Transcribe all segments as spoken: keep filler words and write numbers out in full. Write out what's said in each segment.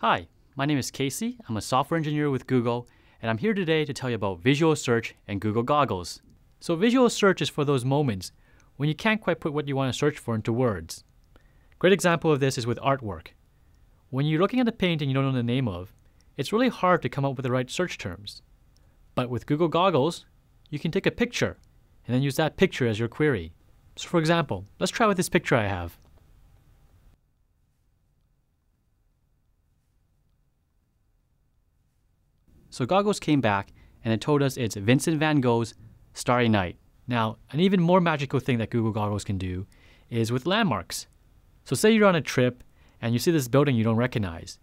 Hi, my name is Casey. I'm a software engineer with Google, and I'm here today to tell you about Visual Search and Google Goggles. So Visual Search is for those moments when you can't quite put what you want to search for into words. A great example of this is with artwork. When you're looking at a painting you don't know the name of, it's really hard to come up with the right search terms. But with Google Goggles, you can take a picture and then use that picture as your query. So for example, let's try with this picture I have. So Goggles came back and it told us it's Vincent van Gogh's Starry Night. Now, an even more magical thing that Google Goggles can do is with landmarks. So say you're on a trip and you see this building you don't recognize.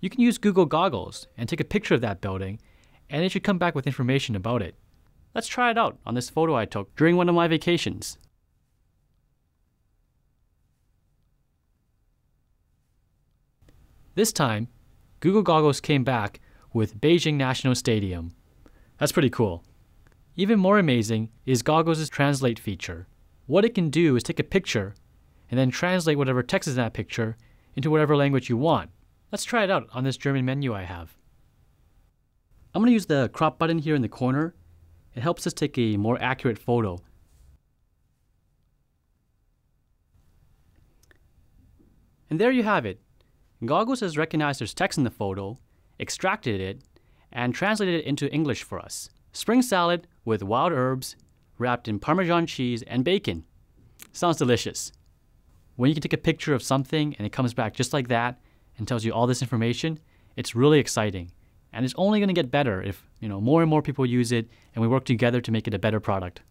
You can use Google Goggles and take a picture of that building, and it should come back with information about it. Let's try it out on this photo I took during one of my vacations. This time, Google Goggles came back with Beijing National Stadium. That's pretty cool. Even more amazing is Goggles' translate feature. What it can do is take a picture and then translate whatever text is in that picture into whatever language you want. Let's try it out on this German menu I have. I'm going to use the crop button here in the corner. It helps us take a more accurate photo. And there you have it. Goggles has recognized there's text in the photo, extracted it, and translated it into English for us. Spring salad with wild herbs wrapped in Parmesan cheese and bacon. Sounds delicious. When you can take a picture of something and it comes back just like that and tells you all this information, it's really exciting. And it's only going to get better if, you know, more and more people use it and we work together to make it a better product.